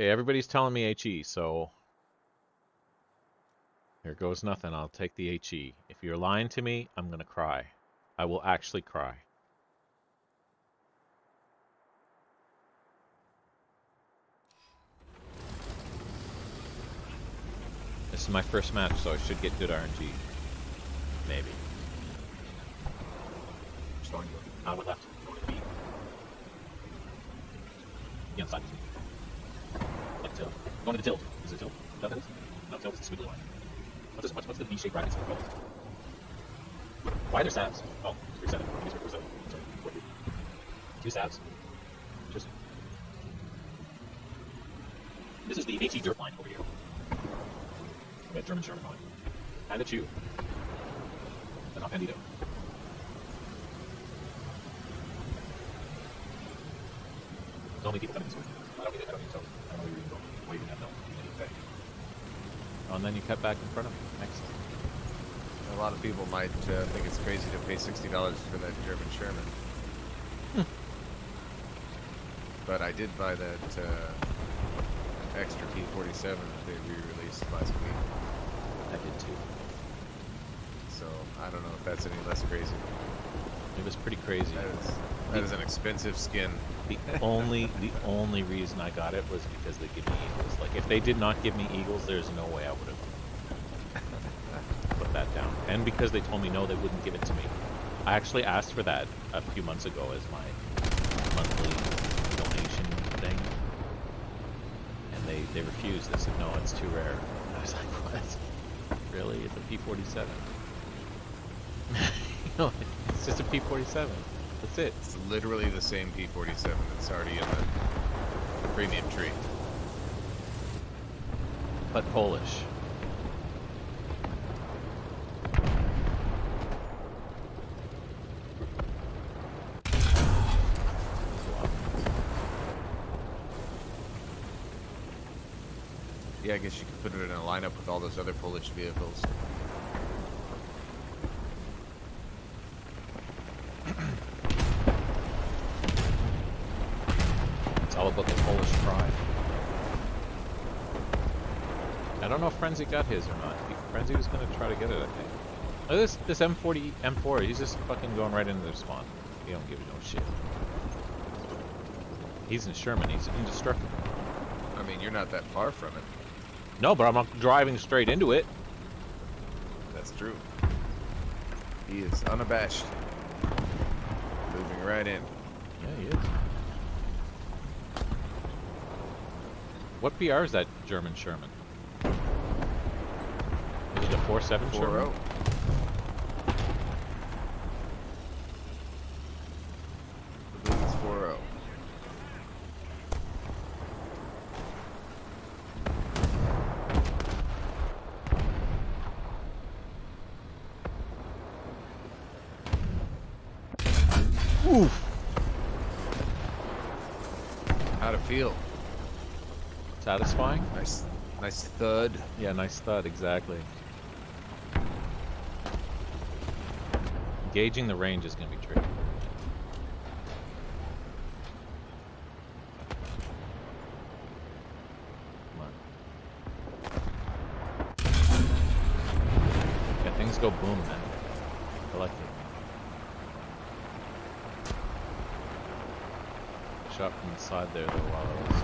Okay, everybody's telling me HE, so there goes nothing. I'll take the HE. If you're lying to me, I'm going to cry. I will actually cry. This is my first match, so I should get good RNG. Maybe. I would have to go to B. Yeah, side. Like tilt. Going to the tilt. Is it tilt? No, that is. No, tilt is the squiggly line. What's the V-shaped brackets for both? Why are there sabs? Oh, 3-7. 3-7. Sorry, 4-3. 2 sabs. Interesting. This is the HE dirt line over here. We got German Sherman on. And a Chew. And not Bandito. There's only people coming this way. I don't need help. I don't know where you're going. Why even have help? And then you cut back in front of me. Excellent. A lot of people might think it's crazy to pay $60 for that German Sherman. But I did buy that extra P-47 that they re-released last week. I did too. So I don't know if that's any less crazy. It was pretty crazy. That is an expensive skin. The only reason I got it was because they give me eagles. Like, if they did not give me eagles, there's no way I would have put that down. And because they told me no, they wouldn't give it to me. I actually asked for that a few months ago as my monthly donation thing. And they refused. They said, no, it's too rare. And I was like, what? Really? It's a P-47. You know, it's just a P-47. That's it. It's literally the same P-47 that's already in the premium tree. But Polish. Yeah, I guess you could put it in a lineup with all those other Polish vehicles. Frenzy got his or not. Frenzy was gonna try to get it, I think. Oh, this M4, he's just fucking going right into their spawn. He don't give you no shit. He's in Sherman, he's indestructible. I mean, you're not that far from it. No, but I'm not driving straight into it. That's true. He is unabashed. Moving right in. Yeah, he is. What BR is that German Sherman? The 4-7 Sherman. I believe it's 4-0. Oof. How'd it feel? Satisfying? Nice thud. Yeah, nice thud, exactly. Gauging the range is going to be tricky. Come on. Yeah, things go boom, man. I like it. Shot from the side there, though, while I was...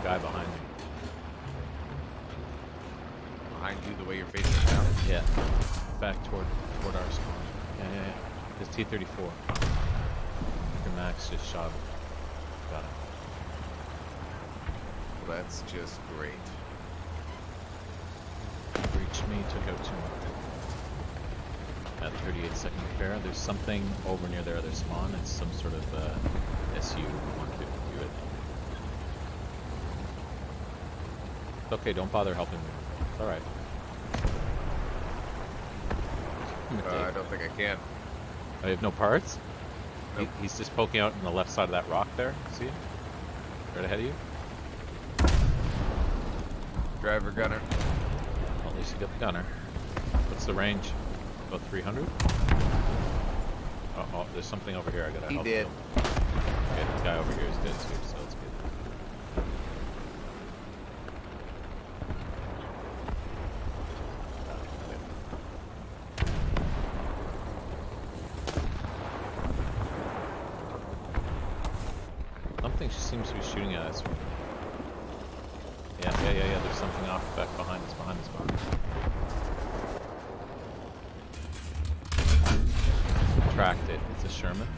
there's another guy behind me. The way you're facing down. Yeah. Back toward our spawn. Yeah. It's T34. Your max just shot him. Got him. Well, that's just great. Reached me, took out 2 more. At 38-second repair. There's something over near their other spawn. It's some sort of SU 152, I think. It's okay, don't bother helping me. It's alright. I don't think I can. I have no parts? Nope. He's just poking out on the left side of that rock there. See him? Right ahead of you. Driver, gunner. Well, at least you got the gunner. What's the range? About 300? Uh oh, there's something over here I gotta help. He did. Him. Okay, this guy over here is dead too, so it's good. Something she seems to be shooting at us. Yeah, there's something off back behind us. Tracked it, it's a Sherman.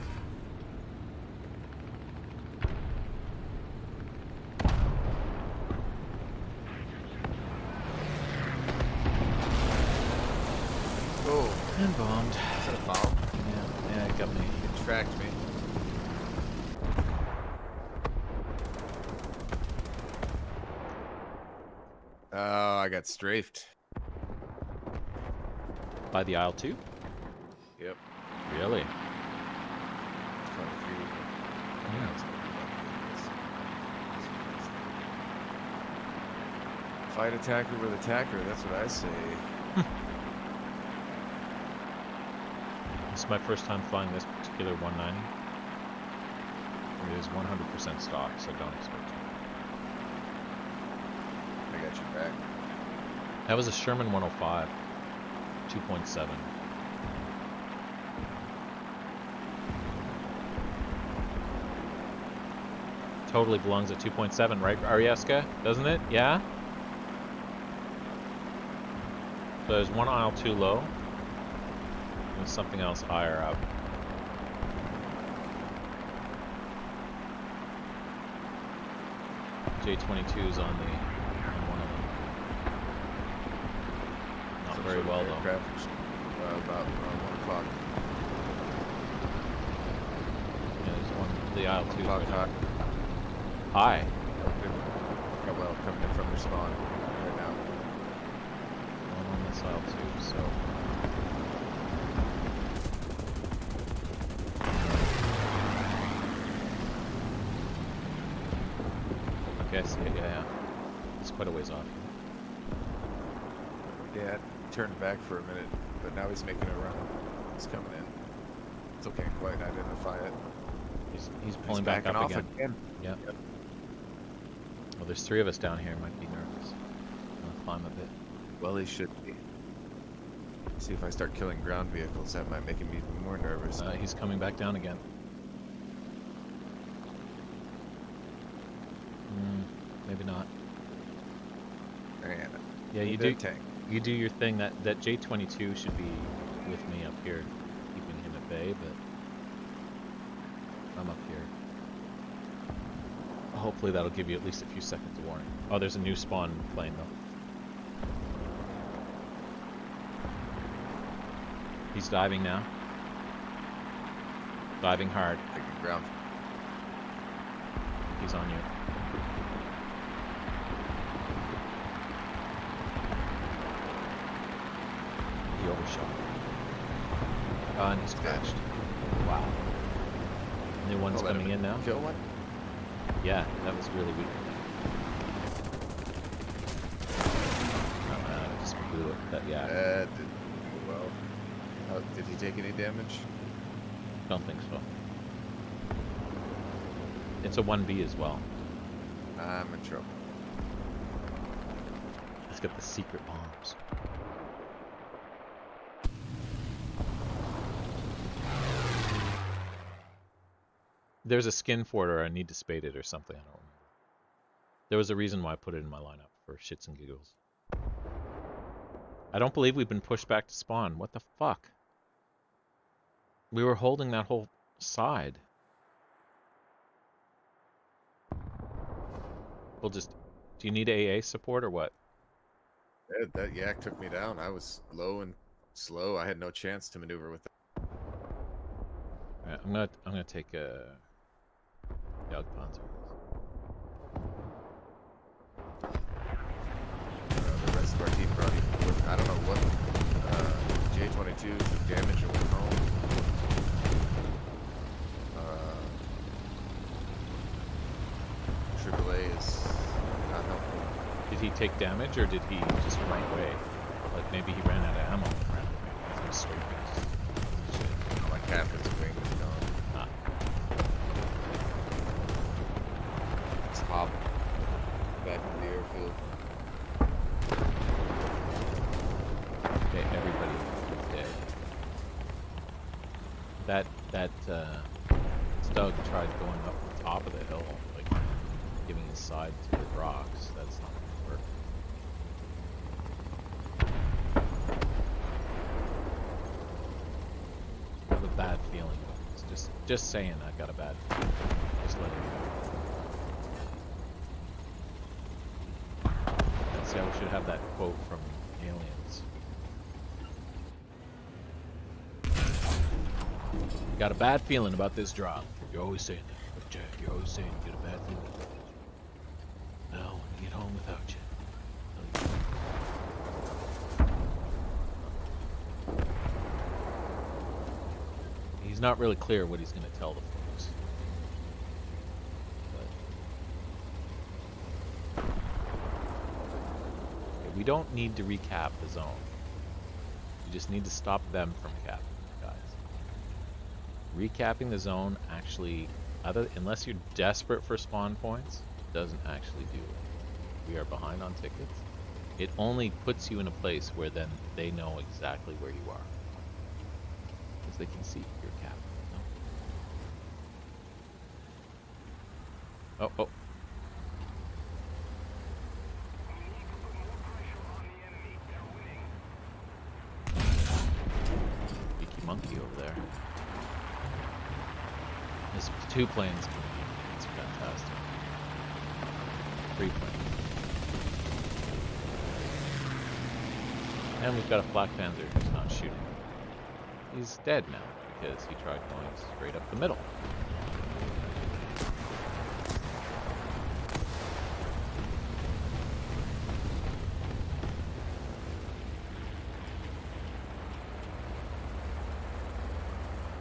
Got strafed by the aisle too. Yep. Really? Yeah. Fight attacker with attacker. That's what I say. This is my first time flying this particular 190. It is 100% stock, so don't expect it. I got your back. That was a Sherman 105, 2.7. Totally belongs at 2.7, right, Arieska? Doesn't it? Yeah? So there's one aisle too low, and something else higher up. J-22 is on the... Very well though. About 1 o'clock. Yeah, there's one. The aisle two. Right. Hi. Yeah, well, coming in from your spawn right now. I'm on this aisle two, so. Okay, I see it. Yeah. It's quite a ways off. Yeah. Turned back for a minute, but now he's making a run. He's coming in. Still can't quite identify it. He's pulling back up again. Yep. Well, there's three of us down here. Might be nervous. I'm gonna climb a bit. Well, he should be. See if I start killing ground vehicles. That might make him even more nervous. He's coming back down again. Maybe not. Man, yeah, you do. Tank. You do your thing. That J-22 should be with me up here, keeping him at bay, but I'm up here. Hopefully that'll give you at least a few seconds of warning. Oh, there's a new spawn plane, though. He's diving now. Diving hard. Taking ground. He's on you. Overshot. And he's crashed. Wow. New one's coming in now. Kill one? Yeah, that was really weak. I just blew up that Yak. Did he take any damage? Don't think so. It's a 1B as well. I'm in trouble. Let's get the secret bombs. There's a skin for it, or I need to spade it or something, I don't remember. There was a reason why I put it in my lineup for shits and giggles. I don't believe we've been pushed back to spawn. What the fuck? We were holding that whole side. We'll just... Do you need AA support or what? Yeah, that Yak took me down. I was low and slow. I had no chance to maneuver with that. Alright, I'm gonna take a... Dog Panzer. The rest of our team brought you with, I don't know what, J-22 took damage and went home. AAA is not helpful. Did he take damage or did he just run away? Like maybe he ran out of ammo and ran away. That's sweet. Shit. Like half his wing is gone. That Stug tried going up the top of the hill, like giving the side to the rocks. That's not gonna work. I have a bad feeling. It's just saying, I got a bad feeling. Just let it go. That's how we should have that quote from Aliens. Got a bad feeling about this drop. You're always saying that, Jack. You're always saying you get a bad feeling. Now I want to get home without you. He's not really clear what he's going to tell the folks. But okay, we don't need to recap the zone. We just need to stop them from capping. Recapping the zone actually, unless you're desperate for spawn points, doesn't actually do it. We are behind on tickets. It only puts you in a place where then they know exactly where you are, because they can see your cap. No? Oh, oh. Beaky monkey over there. There's two planes coming in. It's fantastic. Three planes. And we've got a flak panzer who's not shooting. He's dead now because he tried going straight up the middle.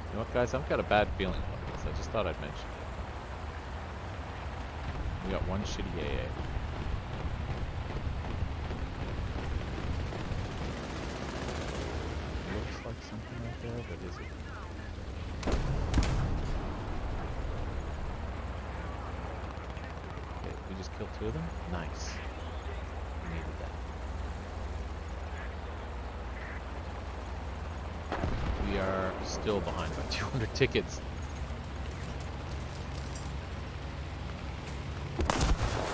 You know what, guys? I've got a bad feeling. I just thought I'd mention it. We got one shitty AA. It looks like something right there, but is it? Okay, we just killed two of them? Nice. We needed that. We are still behind by 200 tickets.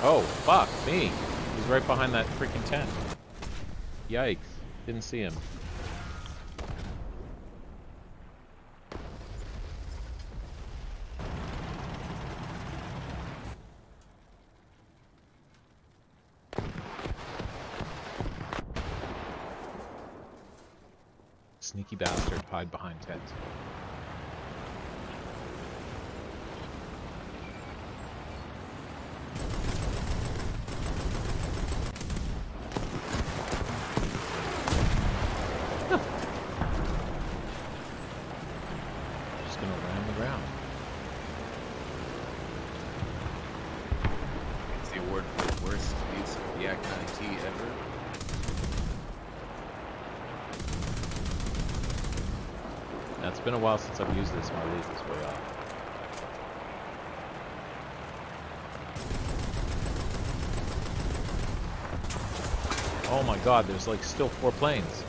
Oh, fuck me. He's right behind that freaking tent. Yikes. Didn't see him. Sneaky bastard, hide behind tent. It's been a while since I've used this, my lead is way off. Oh my god, there's like still four planes.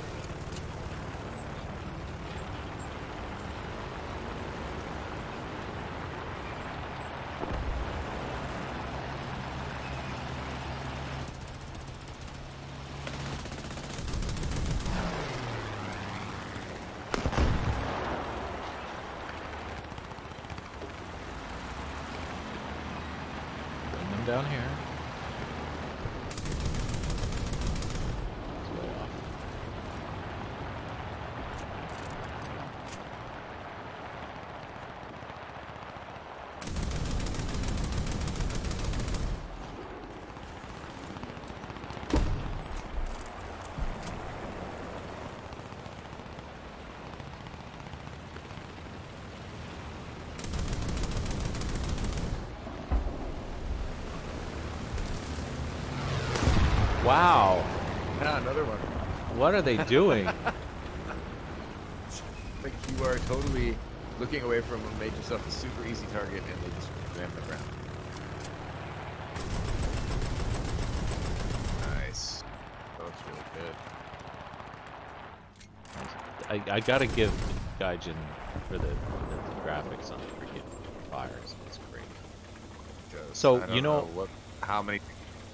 Wow. Yeah, another one. What are they doing? Like you are totally looking away from them, made yourself a super easy target, and they just ran the ground. Nice. That looks really good. I gotta give Gaijin for the graphics on the freaking fires is great. So I don't know what, how many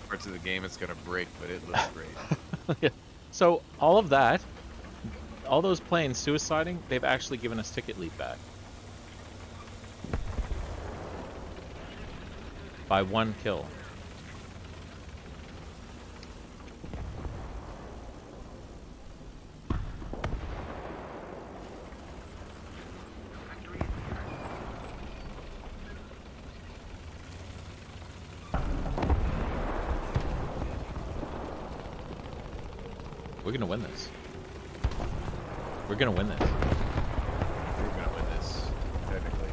parts of the game it's gonna break, but it looks great. Yeah. So all of that, all those planes suiciding, they've actually given us ticket lead back by one kill. We're gonna win this. We're gonna win this. We're gonna win this, technically.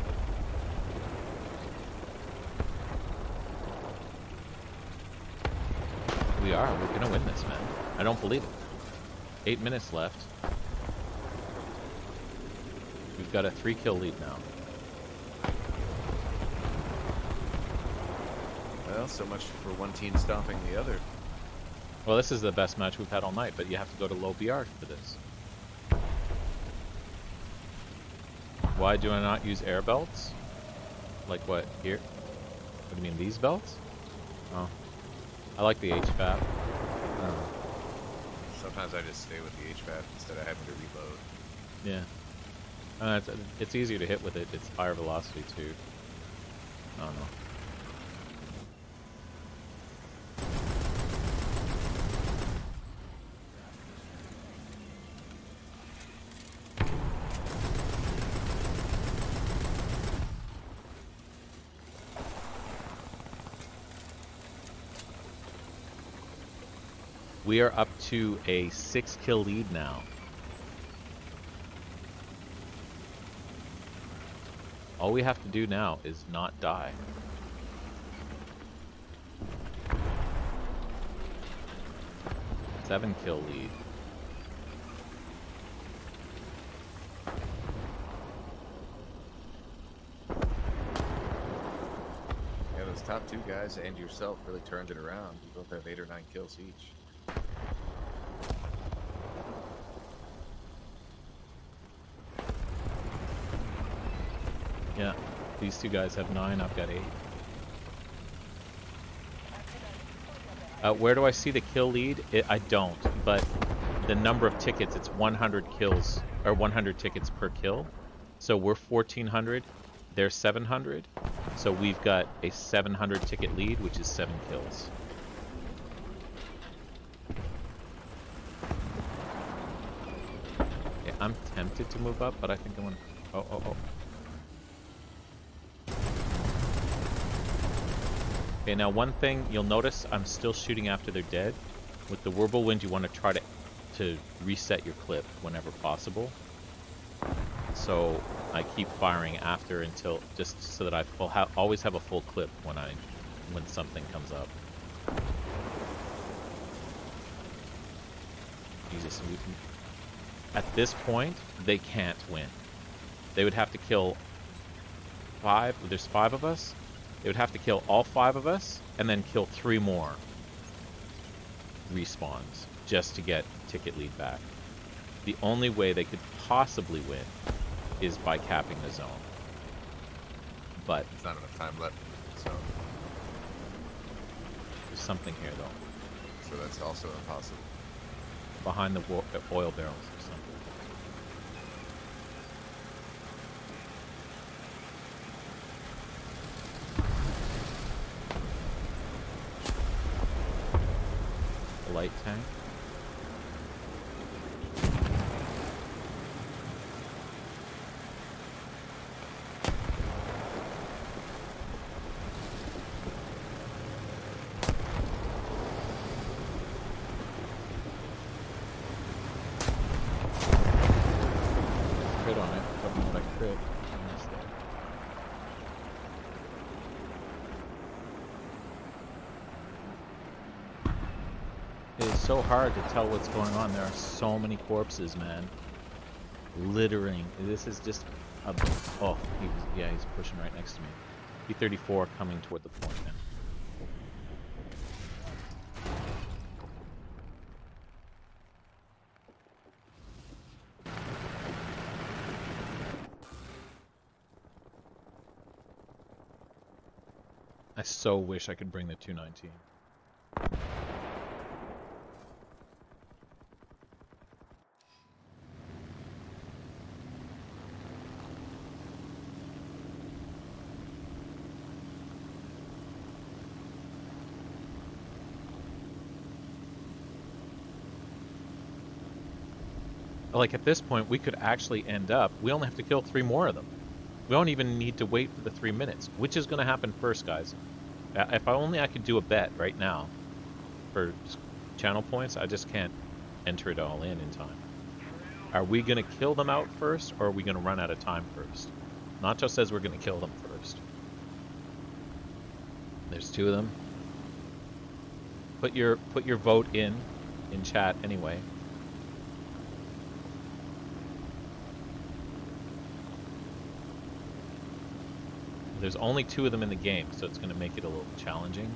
We are. We're gonna win this, man. I don't believe it. 8 minutes left. We've got a 3-kill lead now. Well, so much for one team stopping the other. Well, this is the best match we've had all night, but you have to go to low BR for this. Why do I not use air belts? Like what? Here? What do you mean, these belts? Oh. I like the HVAP. Oh. Sometimes I just stay with the HVAP instead of having to reload. Yeah. It's easier to hit with it. It's higher velocity, too. I don't know. We are up to a 6-kill lead now. All we have to do now is not die. A 7-kill lead. Yeah, those top two guys and yourself really turned it around. You both have 8 or 9 kills each. Yeah, these two guys have 9, I've got 8. Where do I see the kill lead? I don't, but the number of tickets, it's 100 kills, or 100 tickets per kill. So we're 1,400, they're 700. So we've got a 700 ticket lead, which is 7 kills. Okay, I'm tempted to move up, but I think I want to... Oh, oh, oh. Okay, now one thing you'll notice, I'm still shooting after they're dead. With the Wirbelwind, you want to try to reset your clip whenever possible. So I keep firing after until, just so that I always have a full clip when something comes up. Jesus, at this point, they can't win. They would have to kill 5. There's 5 of us. It would have to kill all 5 of us, and then kill 3 more respawns, just to get ticket lead back. The only way they could possibly win is by capping the zone. But... There's not enough time left, so... There's something here, though. So that's also impossible. Behind the oil barrels or something. Light tank. Crit on it. Don't want to crit. I missed that. So hard to tell what's going on. There are so many corpses, man. Littering. This is just a... Oh, yeah, he's pushing right next to me. T34 coming toward the point now. I so wish I could bring the 219. Like, at this point, we could actually end up... We only have to kill 3 more of them. We don't even need to wait for the 3 minutes. Which is going to happen first, guys? If only I could do a bet right now for channel points, I just can't enter it all in time. Are we going to kill them out first, or are we going to run out of time first? Nacho says we're going to kill them first. There's 2 of them. Put your vote in chat anyway. There's only 2 of them in the game, so it's going to make it a little challenging.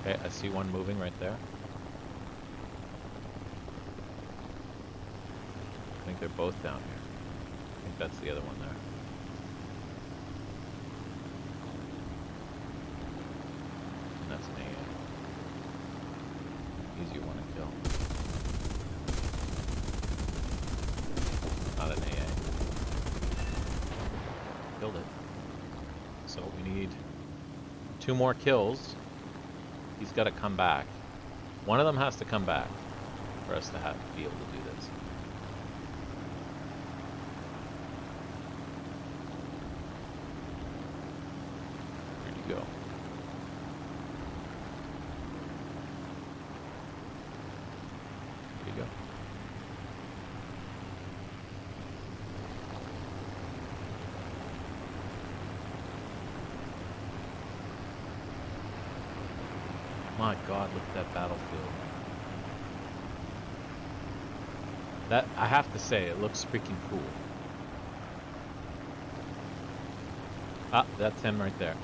Okay, I see one moving right there. I think they're both down here. I think that's the other one there. And that's an easier one to kill. Not an AA. It. So we need 2 more kills. He's got to come back. One of them has to come back for us to have to be able to do this. Where'd you go? My God, look at that battlefield. That, I have to say, it looks freaking cool. Ah, that's him right there.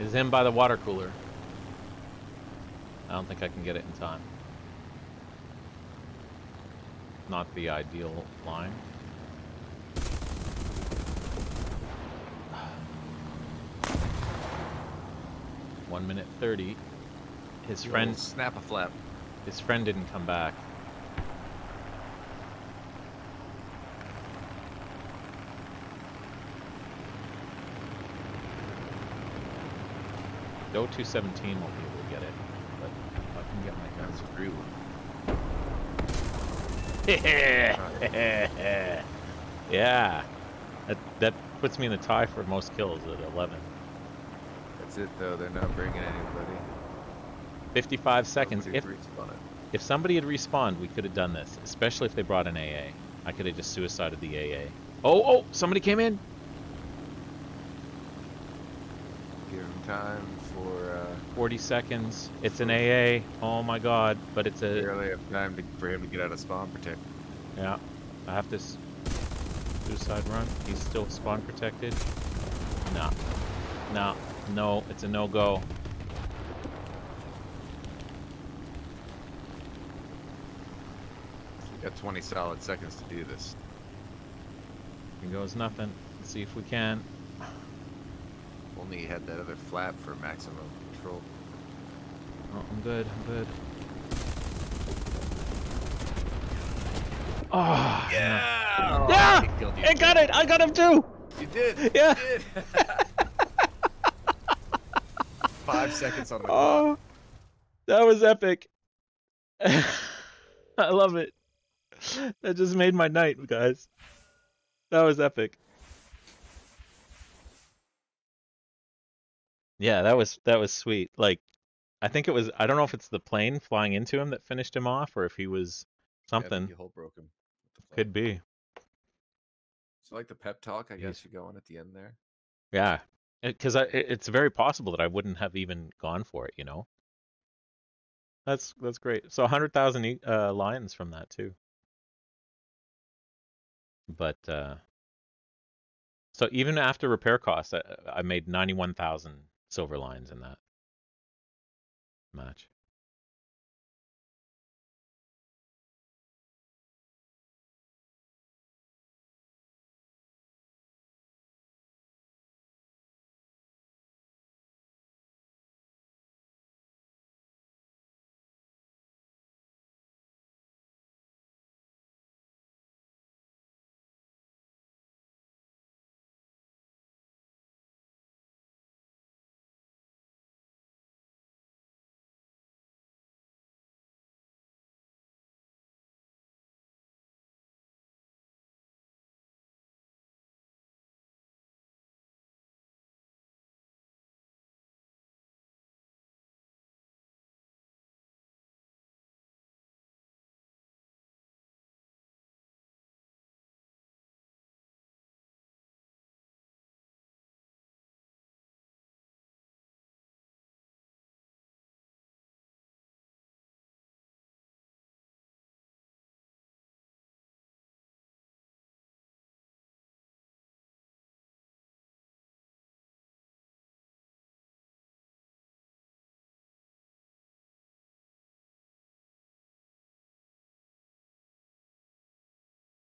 It's him by the water cooler. I don't think I can get it in time. Not the ideal line. Minute 30. His friend snap a flap. His friend didn't come back. Go 217 won't be able to get it, but I can get my guns a free one. Yeah, that puts me in the tie for most kills at 11. That's it though, they're not bringing anybody. 55 seconds. If somebody had respawned, we could have done this, especially if they brought an AA. I could have just suicided the AA. Oh, somebody came in. Give him time for 40 seconds. It's an AA. Oh my God, but it's a barely enough time for him to get out of spawn protect. Yeah, I have to suicide run. He's still spawn protected. No. No, it's a no-go. We got 20 solid seconds to do this. Here goes nothing. Let's see if we can. Only had that other flap for maximum control. Oh, I'm good. Oh, yeah! No. Yeah! Oh, I got it! I got him too! You did! Yeah! You did. 5 seconds on the clock. That was epic. I love it. That just made my night, guys. That was epic. Yeah, that was sweet. Like, I think it was, I don't know if it's the plane flying into him that finished him off, or if he was something. Yeah, the hole broke him. Could be. So like the pep talk, I guess you go on at the end there. Yeah. Because it's very possible that I wouldn't have even gone for it, you know. That's great. So 100,000 lions from that too. But so even after repair costs, I made 91,000 silver lions in that match.